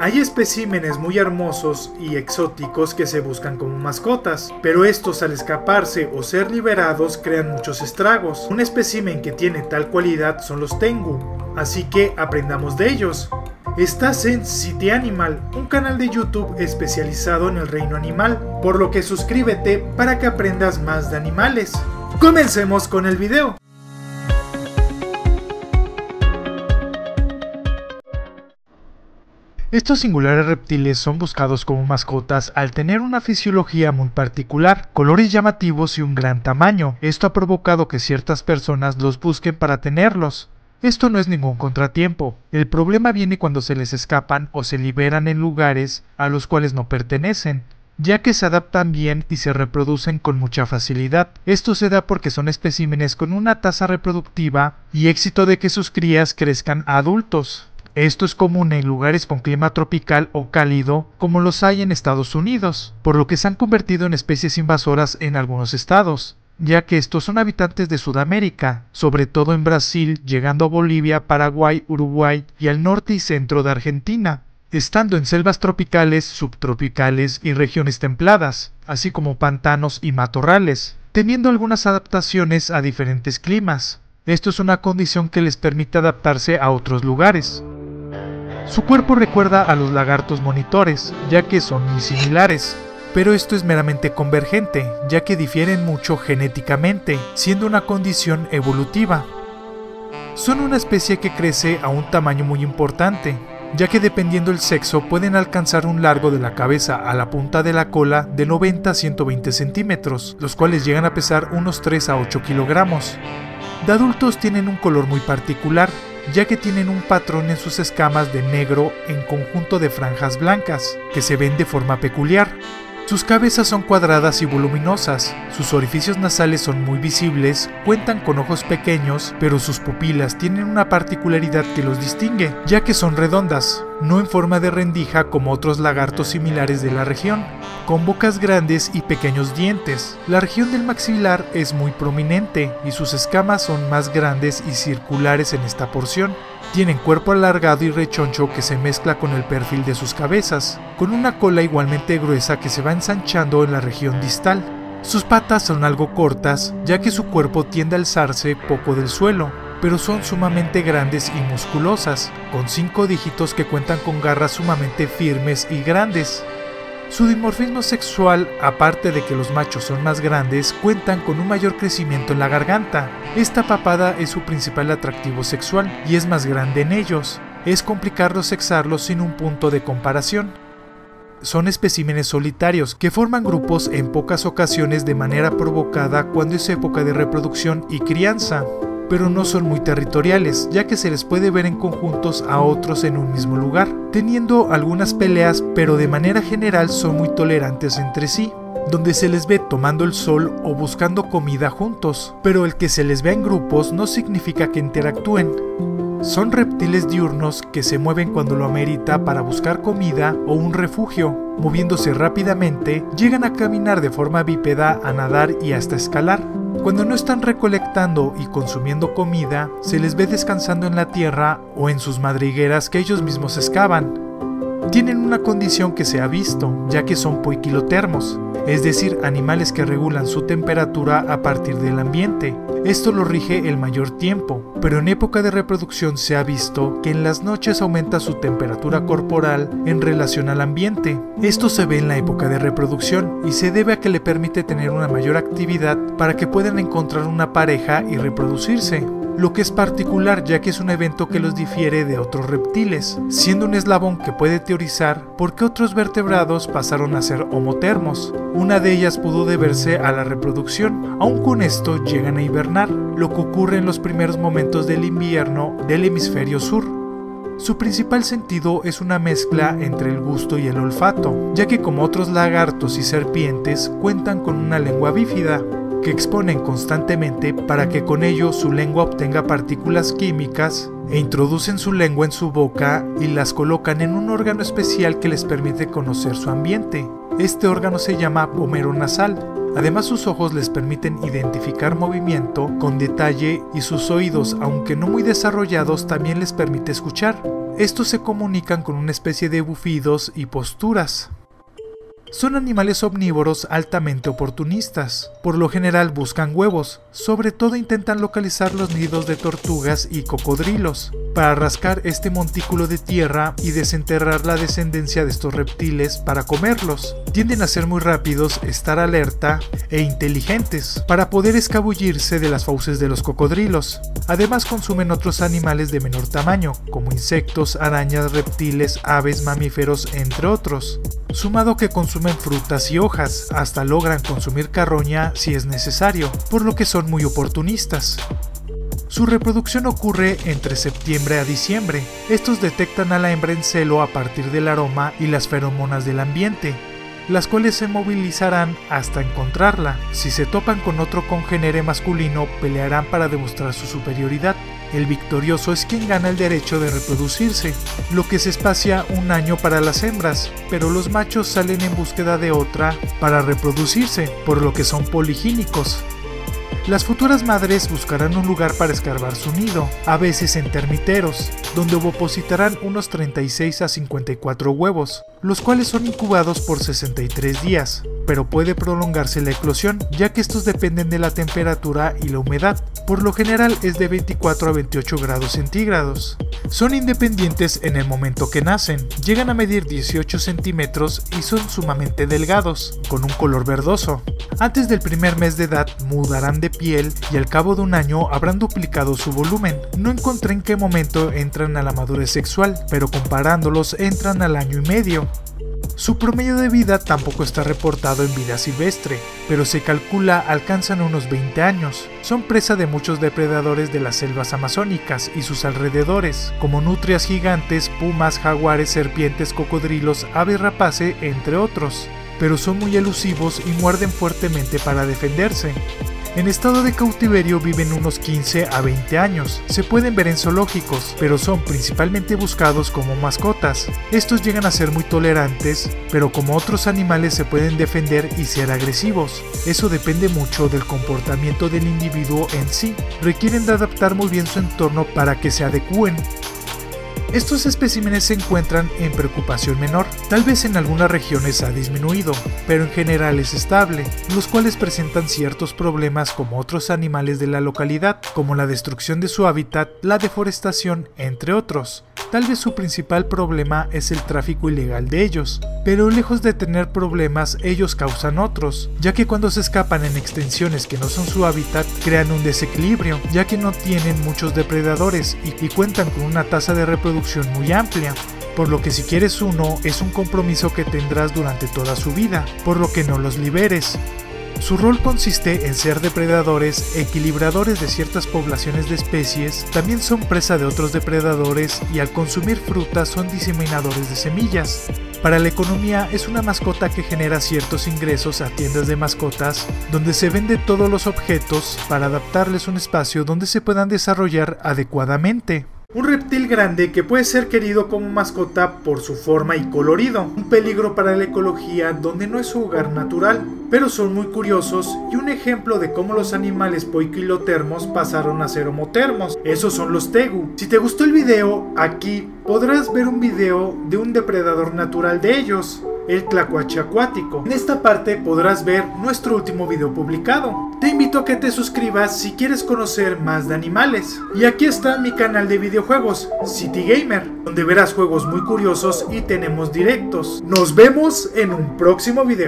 Hay especímenes muy hermosos y exóticos que se buscan como mascotas, pero estos al escaparse o ser liberados crean muchos estragos. Un espécimen que tiene tal cualidad son los tegu, así que aprendamos de ellos. Estás en City Animal, un canal de YouTube especializado en el reino animal, por lo que suscríbete para que aprendas más de animales. ¡Comencemos con el video! Estos singulares reptiles son buscados como mascotas al tener una fisiología muy particular, colores llamativos y un gran tamaño. Esto ha provocado que ciertas personas los busquen para tenerlos. Esto no es ningún contratiempo. El problema viene cuando se les escapan o se liberan en lugares a los cuales no pertenecen, ya que se adaptan bien y se reproducen con mucha facilidad. Esto se da porque son especímenes con una tasa reproductiva y éxito de que sus crías crezcan a adultos. Esto es común en lugares con clima tropical o cálido, como los hay en Estados Unidos, por lo que se han convertido en especies invasoras en algunos estados, ya que estos son habitantes de Sudamérica, sobre todo en Brasil, llegando a Bolivia, Paraguay, Uruguay y al norte y centro de Argentina, estando en selvas tropicales, subtropicales y regiones templadas, así como pantanos y matorrales, teniendo algunas adaptaciones a diferentes climas. Esto es una condición que les permite adaptarse a otros lugares. Su cuerpo recuerda a los lagartos monitores, ya que son muy similares. Pero esto es meramente convergente, ya que difieren mucho genéticamente, siendo una condición evolutiva. Son una especie que crece a un tamaño muy importante, ya que dependiendo del sexo pueden alcanzar un largo de la cabeza a la punta de la cola de 90 a 120 centímetros, los cuales llegan a pesar unos 3 a 8 kilogramos. De adultos tienen un color muy particular, ya que tienen un patrón en sus escamas de negro en conjunto de franjas blancas, que se ven de forma peculiar. Sus cabezas son cuadradas y voluminosas, sus orificios nasales son muy visibles, cuentan con ojos pequeños, pero sus pupilas tienen una particularidad que los distingue, ya que son redondas, no en forma de rendija como otros lagartos similares de la región, con bocas grandes y pequeños dientes. La región del maxilar es muy prominente y sus escamas son más grandes y circulares en esta porción. Tienen cuerpo alargado y rechoncho que se mezcla con el perfil de sus cabezas, con una cola igualmente gruesa que se va ensanchando en la región distal. Sus patas son algo cortas, ya que su cuerpo tiende a alzarse poco del suelo, pero son sumamente grandes y musculosas, con 5 dígitos que cuentan con garras sumamente firmes y grandes. Su dimorfismo sexual, aparte de que los machos son más grandes, cuentan con un mayor crecimiento en la garganta. Esta papada es su principal atractivo sexual y es más grande en ellos. Es complicado sexarlos sin un punto de comparación. Son especímenes solitarios que forman grupos en pocas ocasiones de manera provocada cuando es época de reproducción y crianza, pero no son muy territoriales, ya que se les puede ver en conjuntos a otros en un mismo lugar, teniendo algunas peleas, pero de manera general son muy tolerantes entre sí, donde se les ve tomando el sol o buscando comida juntos, pero el que se les vea en grupos no significa que interactúen. Son reptiles diurnos que se mueven cuando lo amerita para buscar comida o un refugio, moviéndose rápidamente, llegan a caminar de forma bípeda, a nadar y hasta escalar. Cuando no están recolectando y consumiendo comida, se les ve descansando en la tierra o en sus madrigueras que ellos mismos excavan. Tienen una condición que se ha visto, ya que son poiquilotermos, es decir, animales que regulan su temperatura a partir del ambiente. Esto lo rige el mayor tiempo, pero en época de reproducción se ha visto que en las noches aumenta su temperatura corporal en relación al ambiente. Esto se ve en la época de reproducción y se debe a que le permite tener una mayor actividad para que puedan encontrar una pareja y reproducirse, lo que es particular ya que es un evento que los difiere de otros reptiles, siendo un eslabón que puede teorizar por qué otros vertebrados pasaron a ser homotermos. Una de ellas pudo deberse a la reproducción, aun con esto llegan a hibernar, lo que ocurre en los primeros momentos del invierno del hemisferio sur. Su principal sentido es una mezcla entre el gusto y el olfato, ya que como otros lagartos y serpientes cuentan con una lengua bífida, que exponen constantemente para que con ello su lengua obtenga partículas químicas e introducen su lengua en su boca y las colocan en un órgano especial que les permite conocer su ambiente. Este órgano se llama homeronasal. Además, sus ojos les permiten identificar movimiento con detalle y sus oídos, aunque no muy desarrollados, también les permite escuchar. Estos se comunican con una especie de bufidos y posturas. Son animales omnívoros altamente oportunistas. Por lo general buscan huevos, sobre todo intentan localizar los nidos de tortugas y cocodrilos, para rascar este montículo de tierra y desenterrar la descendencia de estos reptiles para comerlos. Tienden a ser muy rápidos, estar alerta e inteligentes, para poder escabullirse de las fauces de los cocodrilos. Además consumen otros animales de menor tamaño, como insectos, arañas, reptiles, aves, mamíferos, entre otros. Sumado que consumen frutas y hojas, hasta logran consumir carroña si es necesario, por lo que son muy oportunistas. Su reproducción ocurre entre septiembre a diciembre. Estos detectan a la hembra en celo a partir del aroma y las feromonas del ambiente, las cuales se movilizarán hasta encontrarla. Si se topan con otro congénere masculino, pelearán para demostrar su superioridad. El victorioso es quien gana el derecho de reproducirse, lo que se espacia un año para las hembras, pero los machos salen en búsqueda de otra para reproducirse, por lo que son poligínicos. Las futuras madres buscarán un lugar para escarbar su nido, a veces en termiteros, donde ovopositarán unos 36 a 54 huevos, los cuales son incubados por 63 días, pero puede prolongarse la eclosión, ya que estos dependen de la temperatura y la humedad. Por lo general es de 24 a 28 grados centígrados. Son independientes en el momento que nacen, llegan a medir 18 centímetros y son sumamente delgados, con un color verdoso. Antes del primer mes de edad mudarán de piel y al cabo de un año habrán duplicado su volumen. No encontré en qué momento entran a la madurez sexual, pero comparándolos entran al año y medio. Su promedio de vida tampoco está reportado en vida silvestre, pero se calcula alcanzan unos 20 años. Son presa de muchos depredadores de las selvas amazónicas y sus alrededores, como nutrias gigantes, pumas, jaguares, serpientes, cocodrilos, aves rapaces, entre otros, pero son muy elusivos y muerden fuertemente para defenderse. En estado de cautiverio viven unos 15 a 20 años, se pueden ver en zoológicos, pero son principalmente buscados como mascotas. Estos llegan a ser muy tolerantes, pero como otros animales se pueden defender y ser agresivos. Eso depende mucho del comportamiento del individuo en sí, requieren de adaptar muy bien su entorno para que se adecúen. Estos especímenes se encuentran en preocupación menor, tal vez en algunas regiones ha disminuido, pero en general es estable, los cuales presentan ciertos problemas como otros animales de la localidad, como la destrucción de su hábitat, la deforestación, entre otros. Tal vez su principal problema es el tráfico ilegal de ellos, pero lejos de tener problemas ellos causan otros, ya que cuando se escapan en extensiones que no son su hábitat crean un desequilibrio, ya que no tienen muchos depredadores y cuentan con una tasa de reproducción muy amplia, por lo que si quieres uno es un compromiso que tendrás durante toda su vida, por lo que no los liberes. Su rol consiste en ser depredadores, equilibradores de ciertas poblaciones de especies, también son presa de otros depredadores y al consumir frutas son diseminadores de semillas. Para la economía es una mascota que genera ciertos ingresos a tiendas de mascotas, donde se vende todos los objetos para adaptarles un espacio donde se puedan desarrollar adecuadamente. Un reptil grande que puede ser querido como mascota por su forma y colorido, un peligro para la ecología donde no es su hogar natural, pero son muy curiosos y un ejemplo de cómo los animales poiquilotermos pasaron a ser homotermos. Esos son los tegu. Si te gustó el video, aquí podrás ver un video de un depredador natural de ellos, el tlacuache acuático. En esta parte podrás ver nuestro último video publicado. Te invito a que te suscribas si quieres conocer más de animales. Y aquí está mi canal de videojuegos, City Gamer, donde verás juegos muy curiosos y tenemos directos. Nos vemos en un próximo video.